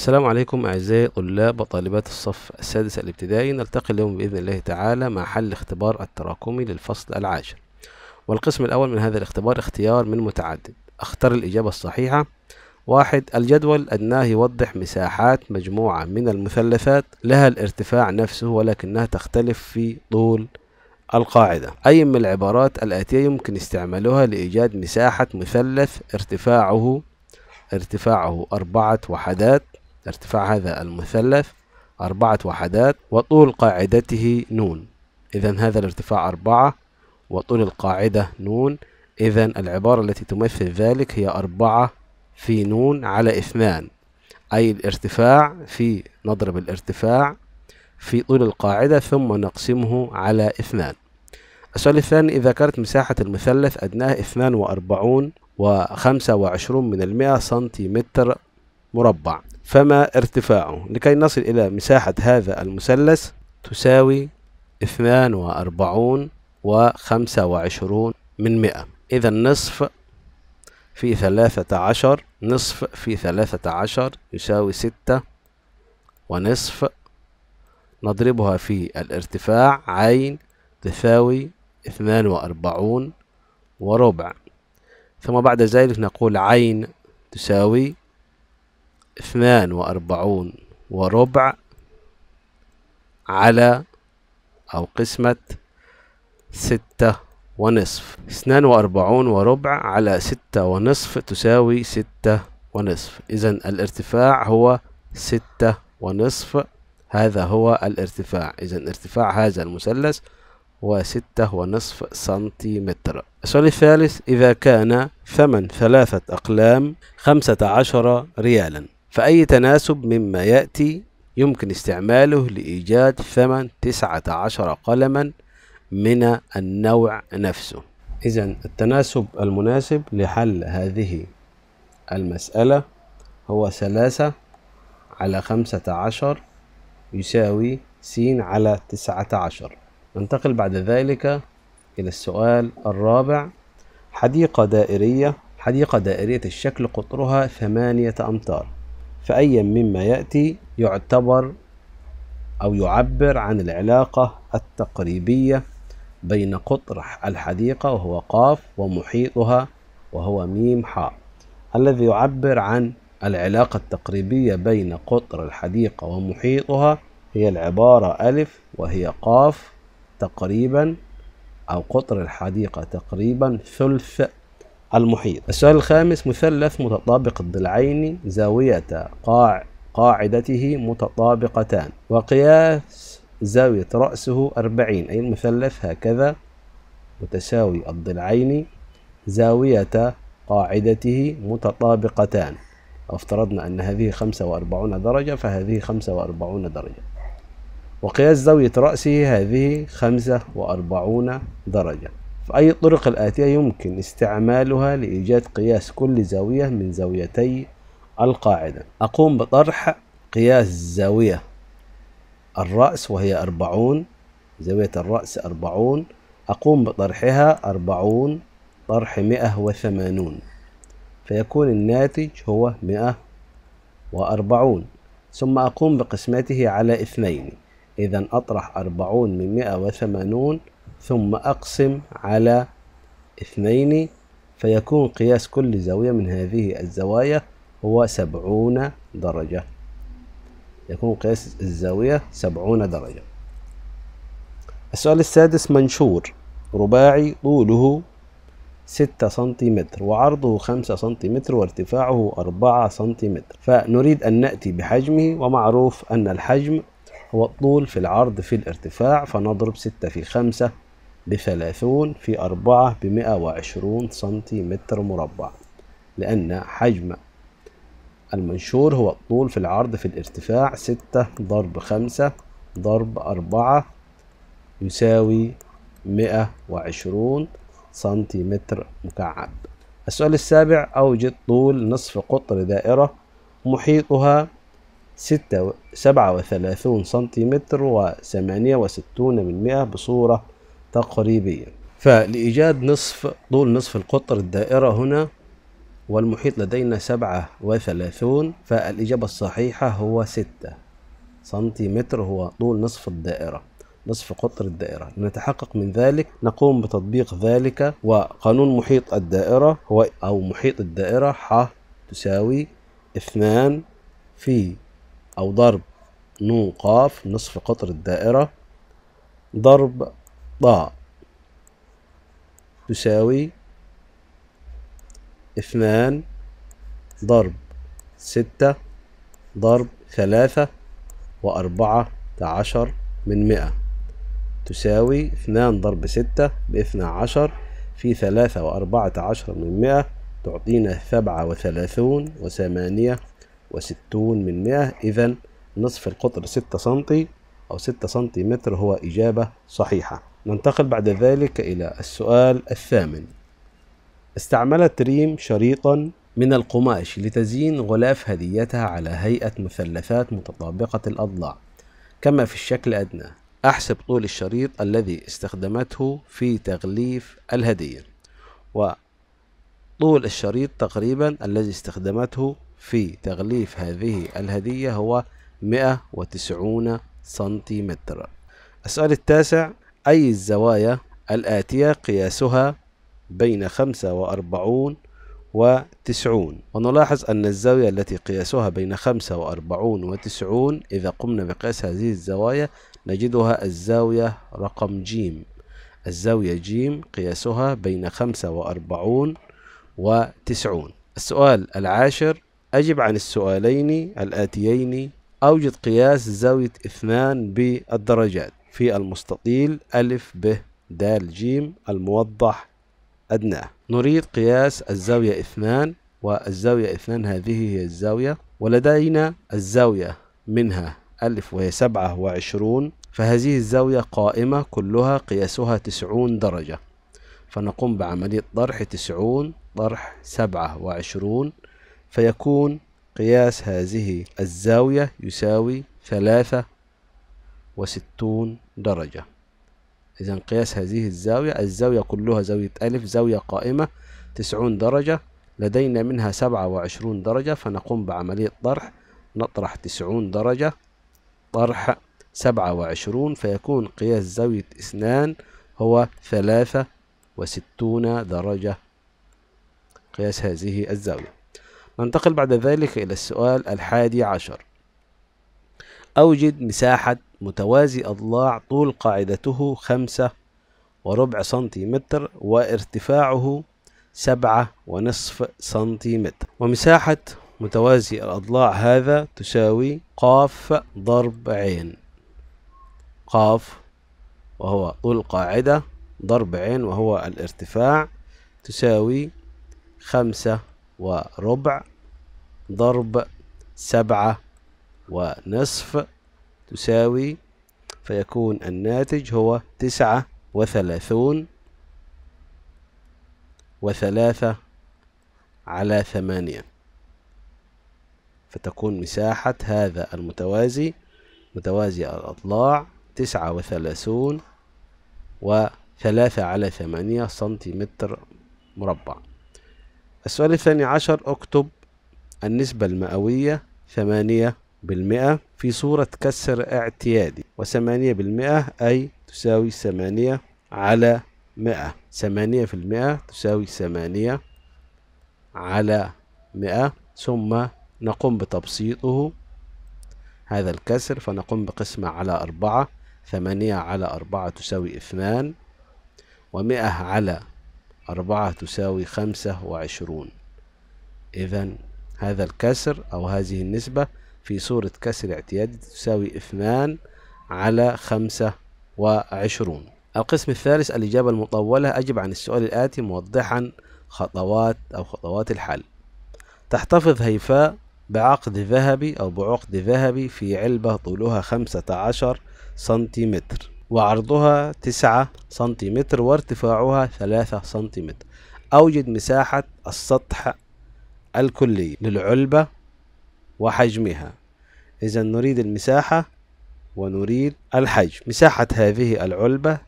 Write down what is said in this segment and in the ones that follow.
السلام عليكم أعزائي طلاب وطالبات الصف السادس الابتدائي. نلتقي اليوم بإذن الله تعالى مع حل الاختبار التراكمي للفصل العاشر. والقسم الأول من هذا الاختبار اختيار من متعدد. اختر الإجابة الصحيحة. 1. الجدول أدناه يوضح مساحات مجموعة من المثلثات لها الارتفاع نفسه ولكنها تختلف في طول القاعدة. أي من العبارات الآتية يمكن استعمالها لإيجاد مساحة مثلث ارتفاعه 4 وحدات، ارتفاع هذا المثلث 4 وحدات وطول قاعدته نون. إذا هذا الارتفاع 4 وطول القاعدة نون. إذا العبارة التي تمثل ذلك هي 4 في نون على 2، أي الارتفاع في نضرب الارتفاع في طول القاعدة ثم نقسمه على 2. السؤال الثاني: إذا كانت مساحة المثلث أدناه 42.25% سنتيمتر مربع فما ارتفاعه؟ لكي نصل إلى مساحة هذا المثلث تساوي 42.25%. إذا نصف في 13 يساوي 6 ونصف. نضربها في الارتفاع عين تساوي 42 وربع، ثم بعد ذلك نقول عين تساوي 42 وربع على أو قسمة 6 ونصف. 42 وربع على 6 ونصف تساوي 6 ونصف. إذا الارتفاع هو 6 ونصف، هذا هو الارتفاع. إذا ارتفاع هذا المثلث هو 6.5 سنتيمتر. السؤال الثالث: إذا كان ثمن 3 أقلام 15 ريالا، فأي تناسب مما يأتي يمكن استعماله لإيجاد ثمن 19 قلما من النوع نفسه؟ إذا التناسب المناسب لحل هذه المسألة هو 3 على 15 يساوي س على 19. ننتقل بعد ذلك إلى السؤال الرابع: حديقة دائرية الشكل قطرها 8 أمتار، فأي مما يأتي يعتبر أو يعبر عن العلاقة التقريبية بين قطر الحديقة وهو قاف ومحيطها وهو ميم حاء؟ الذي يعبر عن العلاقة التقريبية بين قطر الحديقة ومحيطها هي العبارة ألف، وهي قاف تقريبا أو قطر الحديقة تقريبا ثلث المحيط. السؤال الخامس: مثلث متطابق الضلعين زاوية قاعدته متطابقتان وقياس زاوية رأسه 40، أي المثلث هكذا متساوي الضلعين زاوية قاعدته متطابقتان. افترضنا أن هذه 45 درجة فهذه 45 درجة، وقياس زاوية رأسه هذه 45 درجة. فأي الطرق الآتية يمكن استعمالها لإيجاد قياس كل زاوية من زاويتي القاعدة؟ أقوم بطرح قياس زاوية الرأس وهي 40، زاوية الرأس 40، أقوم بطرحها 40 طرح 180 فيكون الناتج هو 140، ثم أقوم بقسمته على 2. إذا أطرح 40 من 180 ثم أقسم على 2 فيكون قياس كل زاوية من هذه الزوايا هو 70 درجة، يكون قياس الزاوية 70 درجة. السؤال السادس: منشور رباعي طوله 6 سنتيمتر وعرضه 5 سنتيمتر وارتفاعه 4 سنتيمتر، فنريد أن نأتي بحجمه، ومعروف أن الحجم هو الطول في العرض في الارتفاع، فنضرب 6 في 5 ب30 في 4 ب120 سنتيمتر مربع، لأن حجم المنشور هو الطول في العرض في الارتفاع. 6 ضرب 5 ضرب 4 يساوي 120 سنتيمتر مكعب. السؤال السابع: أوجد طول نصف قطر دائرة محيطها 37 سنتيمتر و68% بصورة تقريبية. فلإيجاد طول نصف القطر الدائرة هنا والمحيط لدينا 37، فالإجابة الصحيحة هو 6 سنتيمتر، هو طول نصف الدائرة، نصف قطر الدائرة. لنتحقق من ذلك نقوم بتطبيق ذلك، وقانون محيط الدائرة هو أو محيط الدائرة ح تساوي 2 في أو ضرب ن ق نصف قطر الدائرة ضرب ض تساوي 2 ضرب 6 ضرب 3 و14 من 100 تساوي 2 ضرب 6 ب12 في 3 و14 من 100 تعطينا 37 و68 من 100. إذا نصف القطر 6 سنتي أو 6 سنتيمتر هو إجابة صحيحة. ننتقل بعد ذلك إلى السؤال الثامن. استعملت ريم شريطا من القماش لتزيين غلاف هديتها على هيئة مثلثات متطابقة الأضلاع كما في الشكل الأدنى. أحسب طول الشريط الذي استخدمته في تغليف الهدية، وطول الشريط تقريبا الذي استخدمته في تغليف هذه الهدية هو 190 سنتيمتر. السؤال التاسع: أي الزوايا الآتية قياسها بين 45 و90؟ ونلاحظ أن الزاوية التي قياسها بين 45 و90 إذا قمنا بقياس هذه الزوايا نجدها الزاوية رقم ج. الزاوية ج قياسها بين 45 و90. السؤال العاشر: أجب عن السؤالين الآتيين، أوجد قياس زاوية 2 بالدرجات في المستطيل أ ب د ج الموضح أدناه. نريد قياس الزاوية 2، والزاوية 2 هذه هي الزاوية، ولدينا الزاوية منها ألف وهي 27، فهذه الزاوية قائمة كلها قياسها 90 درجة، فنقوم بعملية طرح 90 طرح 27 فيكون قياس هذه الزاوية يساوي 63 درجة. إذا قياس هذه الزاوية كلها زاوية ألف، زاوية قائمة 90 درجة، لدينا منها 27 درجة، فنقوم بعملية طرح، نطرح 90 درجة طرح 27 فيكون قياس زاوية 2 هو 63 درجة قياس هذه الزاوية. ننتقل بعد ذلك إلى السؤال 11: أوجد مساحة متوازي أضلاع طول قاعدته 5.4 سنتيمتر وارتفاعه 7.5 سنتيمتر، ومساحة متوازي الأضلاع هذا تساوي قاف ضرب عين. قاف وهو طول القاعدة، ضرب عين وهو الارتفاع، تساوي 5.4 ضرب 7.5 تساوي، فيكون الناتج هو 39.3/8، فتكون مساحة هذا المتوازي متوازي الأضلاع 39.3/8 سنتيمتر مربع. السؤال 12: اكتب النسبة المئوية 8% في صورة كسر اعتيادي، و8% أي تساوي 8/100. 8% تساوي 8/100، ثم نقوم بتبسيطه هذا الكسر، فنقوم بقسمه على 4. 8/4 تساوي 2، و100/4 تساوي 25. إذا هذا الكسر أو هذه النسبة في صورة كسر اعتيادي تساوي 2/25. القسم الثالث: الإجابة المطولة. أجب عن السؤال الآتي موضحا خطوات الحل. تحتفظ هيفاء بعقد ذهبي أو بعقد ذهبي في علبة طولها 15 سنتيمتر وعرضها 9 سنتيمتر وارتفاعها 3 سنتيمتر. أوجد مساحة السطح الكلي للعلبة وحجمها. إذا نريد المساحة ونريد الحجم. مساحة هذه العلبة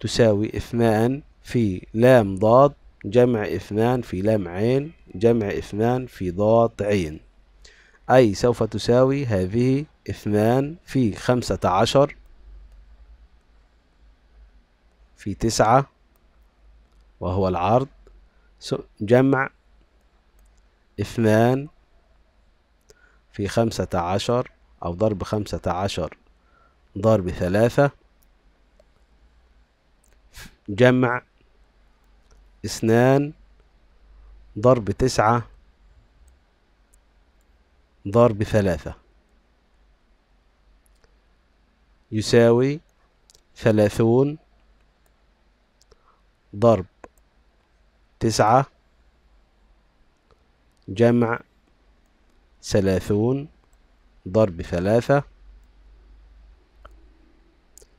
تساوي 2 في ل ض جمع اثنان في لام عين جمع اثنان في ضاد عين، أي سوف تساوي هذه اثنان في 15 في 9 وهو العرض جمع اثنان في 15 أو ضرب 15 ضرب 3 جمع اثنان ضرب 9 ضرب 3 يساوي 30 ضرب 9 جمع 30 ضرب 3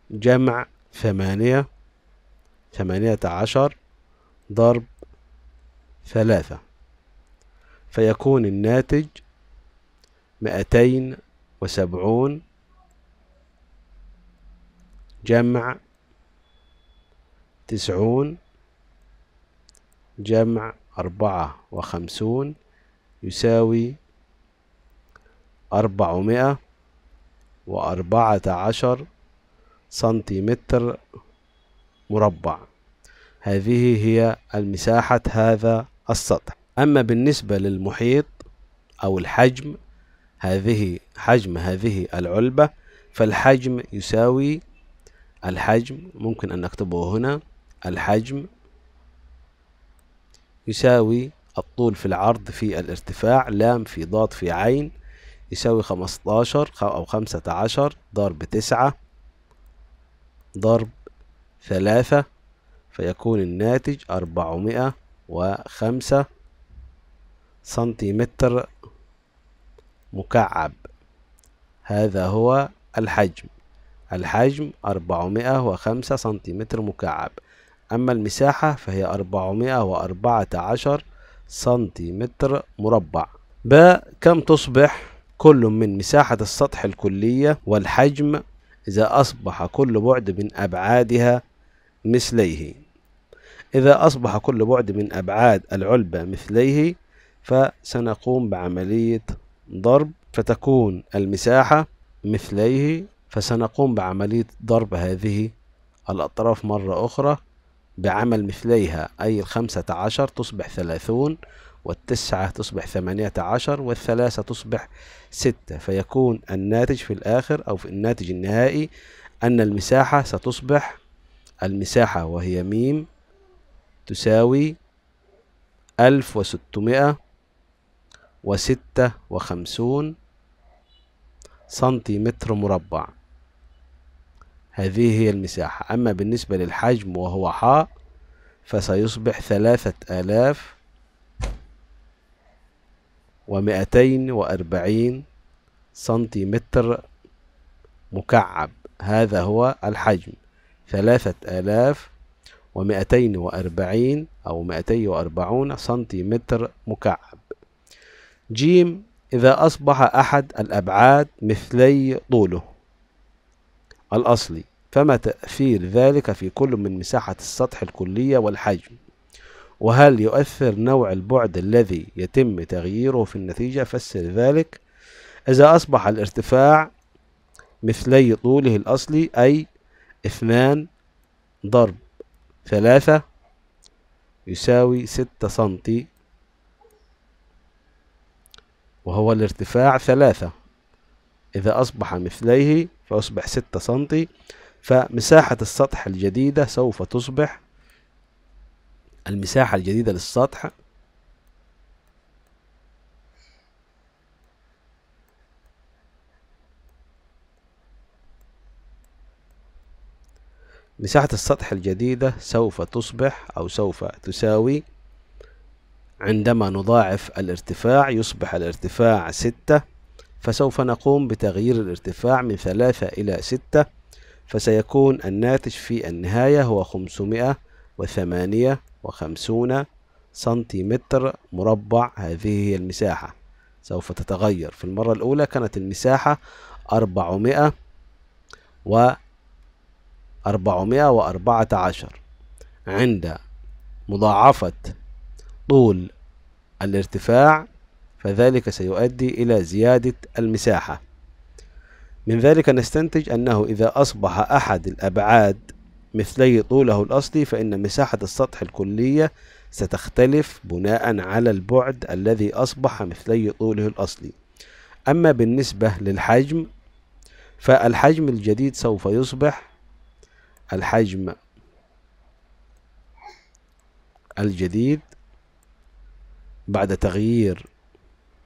جمع 18 ضرب 3، فيكون الناتج 270 جمع 90 جمع 54 يساوي 414 سنتيمتر مربع. هذه هي المساحة هذا السطح. أما بالنسبة للمحيط أو الحجم، هذه حجم هذه العلبة، فالحجم يساوي الحجم، ممكن أن نكتبه هنا، الحجم يساوي الطول في العرض في الارتفاع، لام في ضاد في عين، يساوي 15 أو 15 ضرب 9 ضرب 3، فيكون الناتج 405 سنتيمتر مكعب. هذا هو الحجم، الحجم 405 سنتيمتر مكعب. أما المساحة فهي 414 سنتيمتر مربع. بكم تصبح كل من مساحة السطح الكلية والحجم إذا أصبح كل بعد من أبعادها مثليه؟ إذا أصبح كل بعد من أبعاد العلبة مثليه فسنقوم بعملية ضرب، فتكون المساحة مثليه، فسنقوم بعملية ضرب هذه الأطراف مرة أخرى بعمل مثليها، أي 15 تصبح 30 و9 تصبح 18 و3 تصبح 6، فيكون الناتج في الآخر أو في الناتج النهائي أن المساحة ستصبح، المساحة وهي ميم، تساوي 1656 سنتيمتر مربع. هذه هي المساحة. أما بالنسبة للحجم وهو حاء فسيصبح 3240 سنتيمتر مكعب. هذا هو الحجم، 3240 أو 240 سنتيمتر مكعب. جيم، إذا أصبح أحد الأبعاد مثلي طوله الأصلي فما تأثير ذلك في كل من مساحة السطح الكلية والحجم؟ وهل يؤثر نوع البعد الذي يتم تغييره في النتيجة؟ فسر ذلك. إذا أصبح الارتفاع مثلي طوله الأصلي، أي 2 ضرب 3 يساوي 6 سنتي، وهو الارتفاع 3، إذا أصبح مثليه فأصبح 6 سنتي، فمساحة السطح الجديدة سوف تصبح، المساحة الجديدة للسطح سوف تصبح أو سوف تساوي، عندما نضاعف الارتفاع يصبح الارتفاع 6، فسوف نقوم بتغيير الارتفاع من 3 إلى 6، فسيكون الناتج في النهاية هو 558 سنتيمتر مربع. هذه هي المساحة، سوف تتغير. في المرة الأولى كانت المساحة 414، عند مضاعفة طول الارتفاع، فذلك سيؤدي إلى زيادة المساحة. من ذلك نستنتج أنه إذا أصبح أحد الأبعاد مثلي طوله الأصلي، فإن مساحة السطح الكلية ستختلف بناء على البعد الذي أصبح مثلي طوله الأصلي. أما بالنسبة للحجم، فالحجم الجديد سوف يصبح بعد تغيير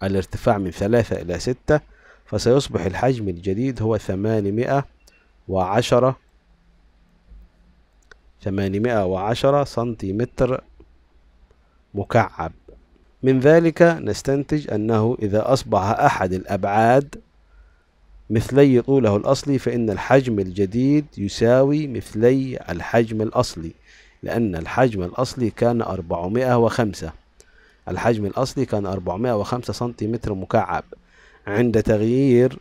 الارتفاع من 3 إلى 6، فسيصبح الحجم الجديد هو 810 سنتيمتر مكعب. من ذلك نستنتج أنه إذا أصبح أحد الأبعاد مثلي طوله الأصلي، فإن الحجم الجديد يساوي مثلي الحجم الأصلي، لأن الحجم الأصلي كان 405. الحجم الأصلي كان 405 سنتيمتر مكعب. عند تغيير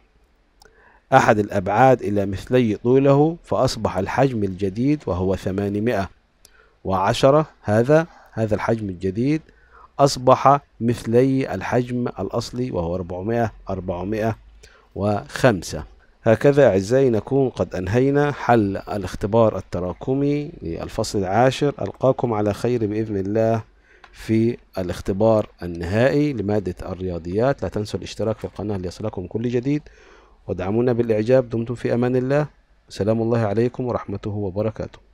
أحد الأبعاد إلى مثلي طوله، فأصبح الحجم الجديد وهو 810. هذا الحجم الجديد أصبح مثلي الحجم الأصلي وهو 405. هكذا أعزائي نكون قد أنهينا حل الاختبار التراكمي للفصل العاشر. ألقاكم على خير بإذن الله في الاختبار النهائي لمادة الرياضيات. لا تنسوا الاشتراك في القناة ليصلكم كل جديد، وادعمونا بالإعجاب. دمتم في أمان الله. سلام الله عليكم ورحمته وبركاته.